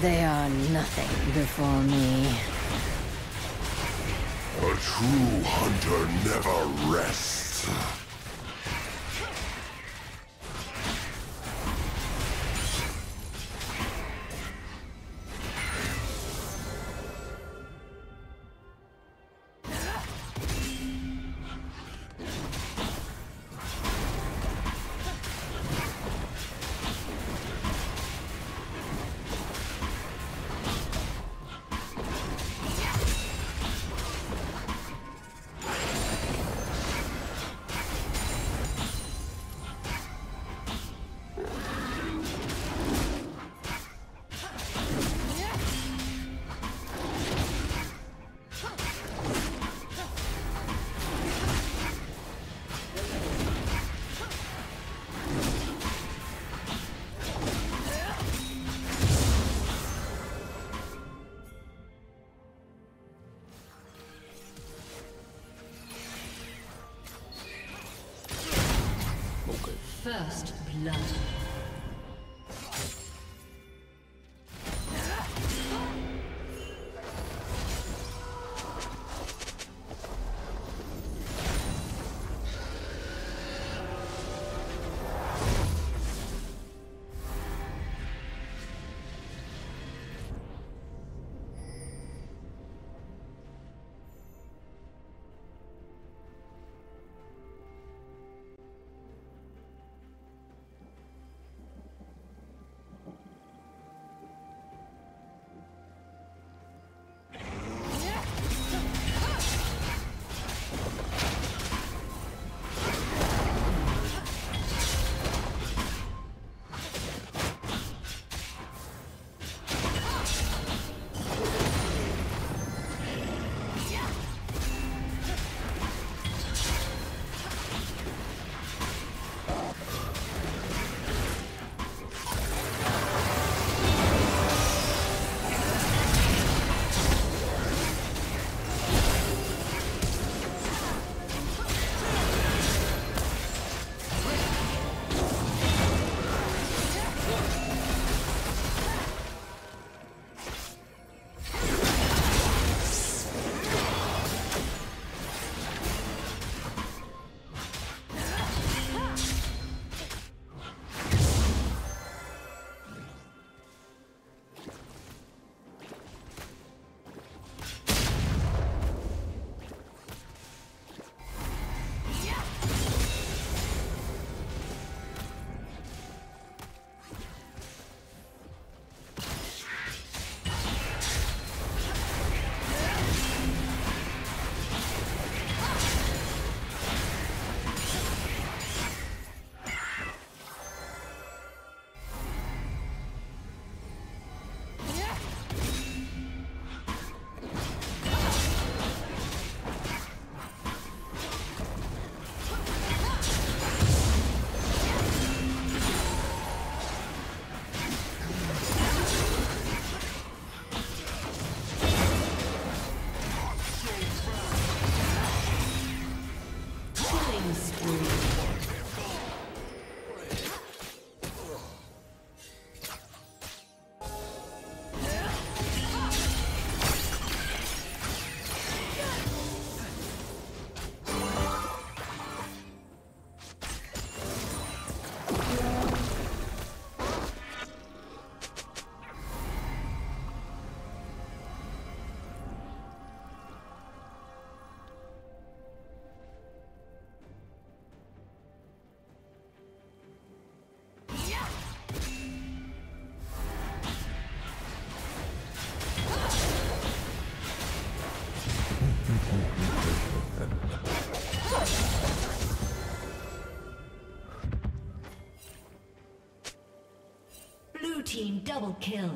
They are nothing before me. A true hunter never rests. First blood. Team double kill.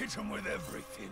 Hit him with everything.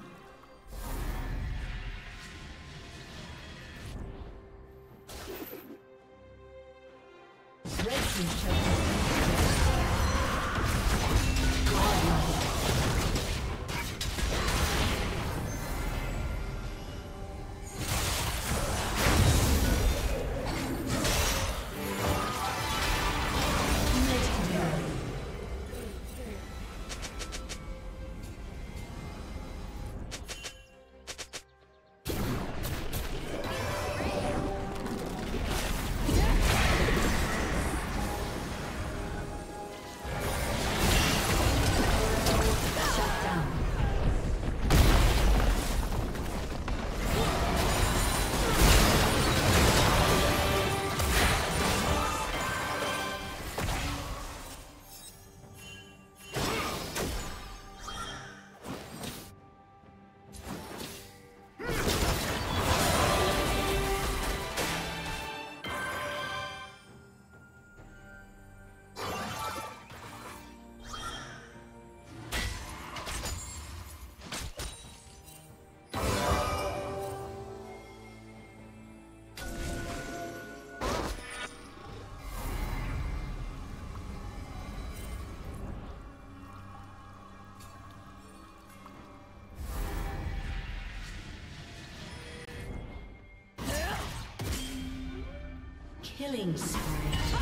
Killing spree.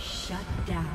Shut down.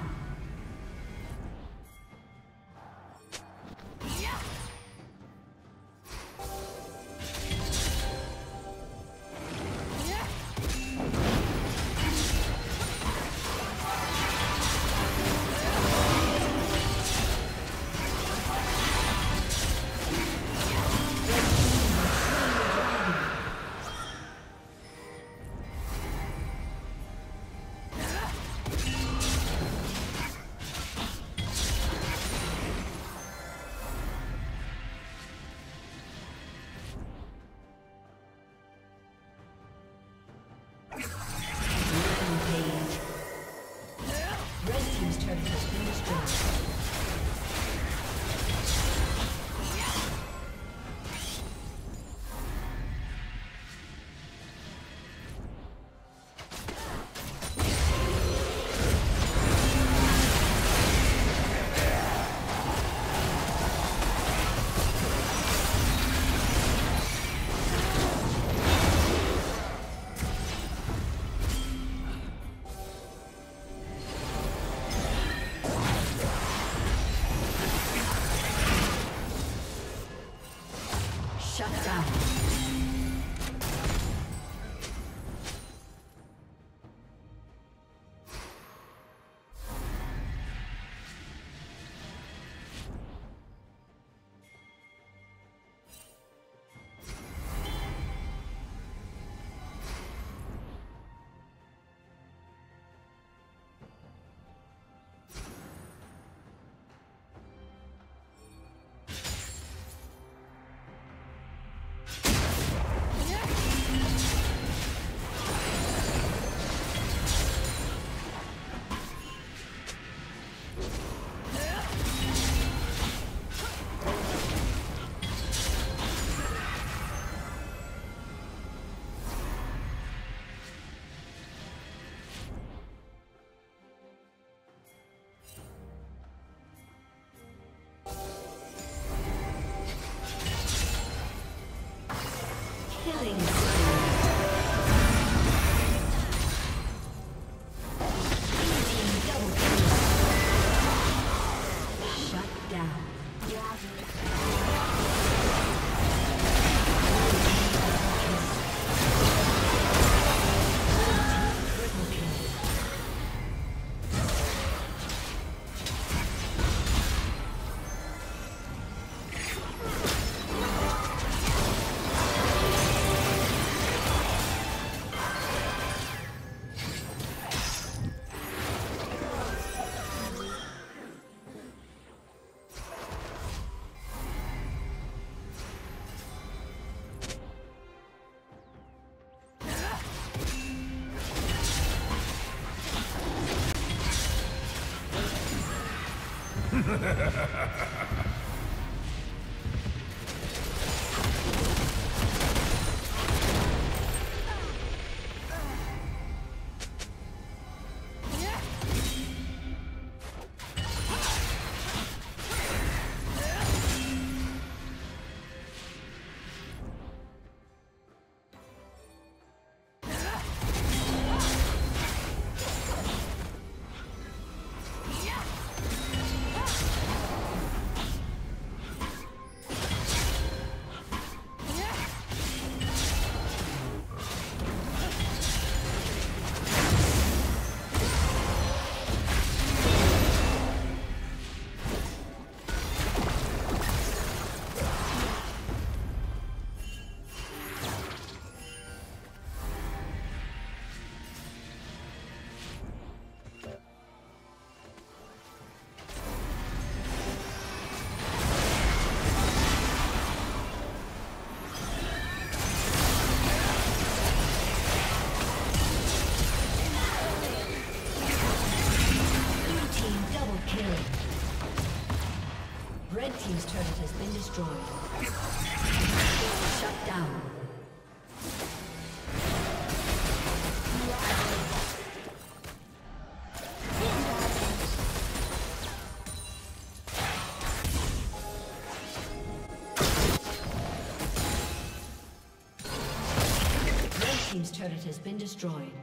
team's turret has been destroyed.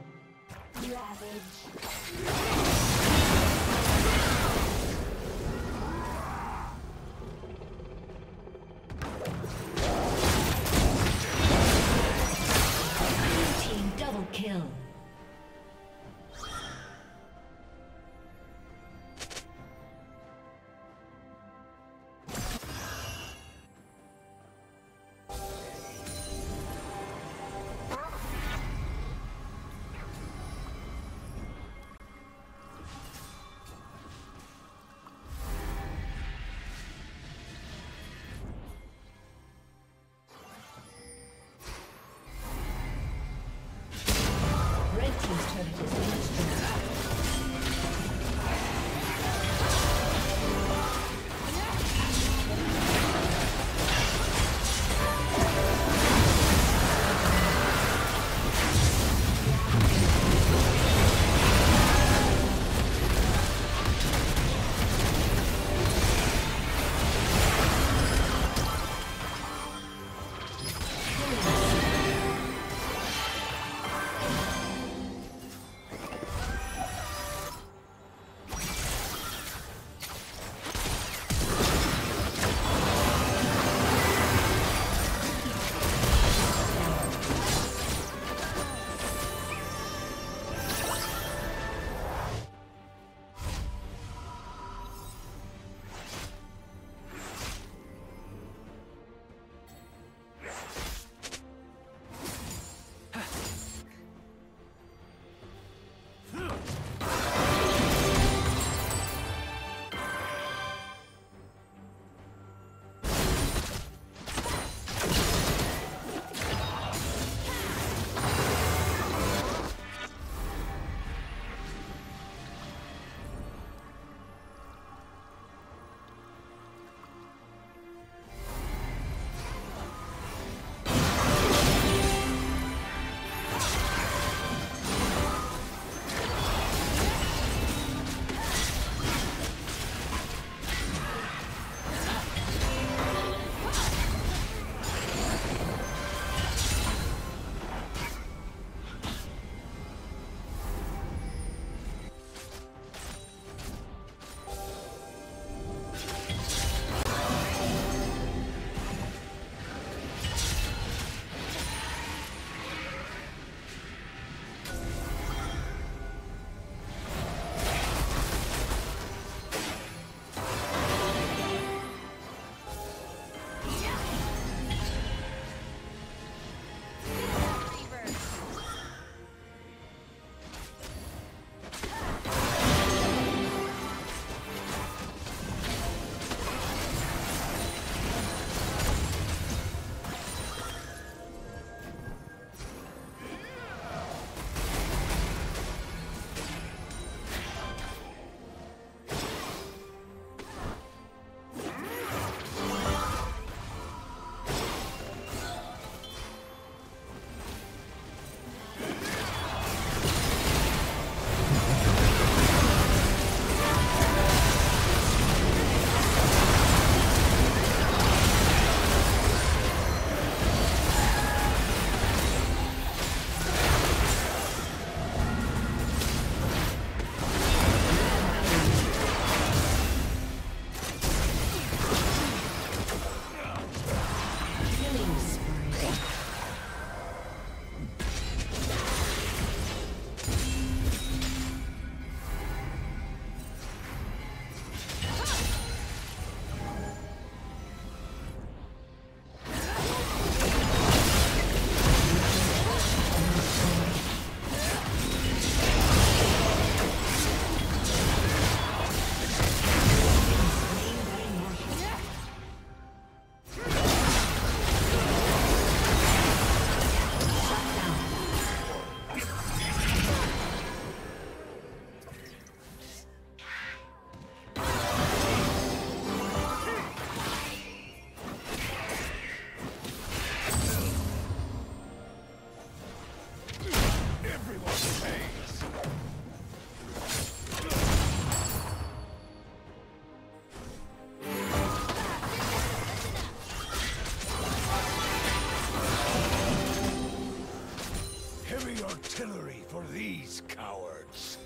these cowards.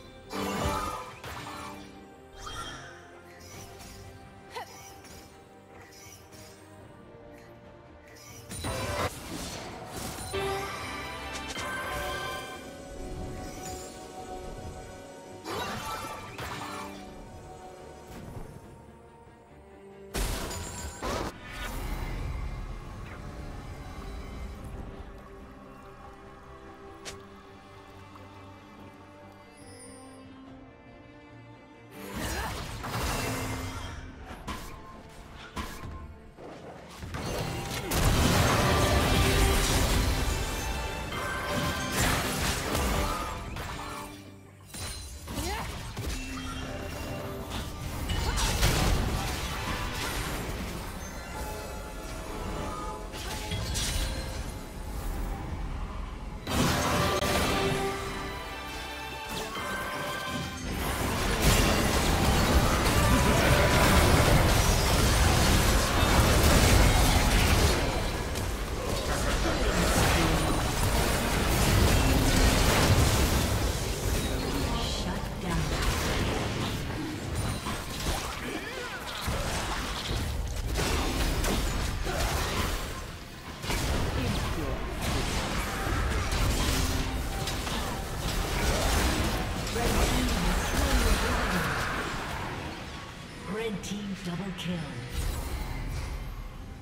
Double kill.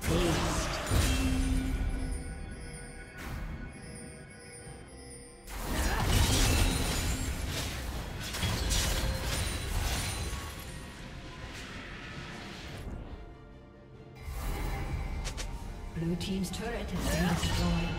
Taste. Blue team's turret has been destroyed.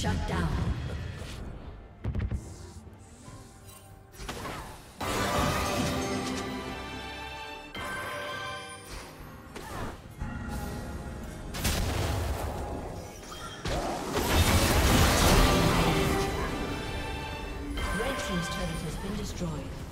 Shut down. Red team's turret has been destroyed.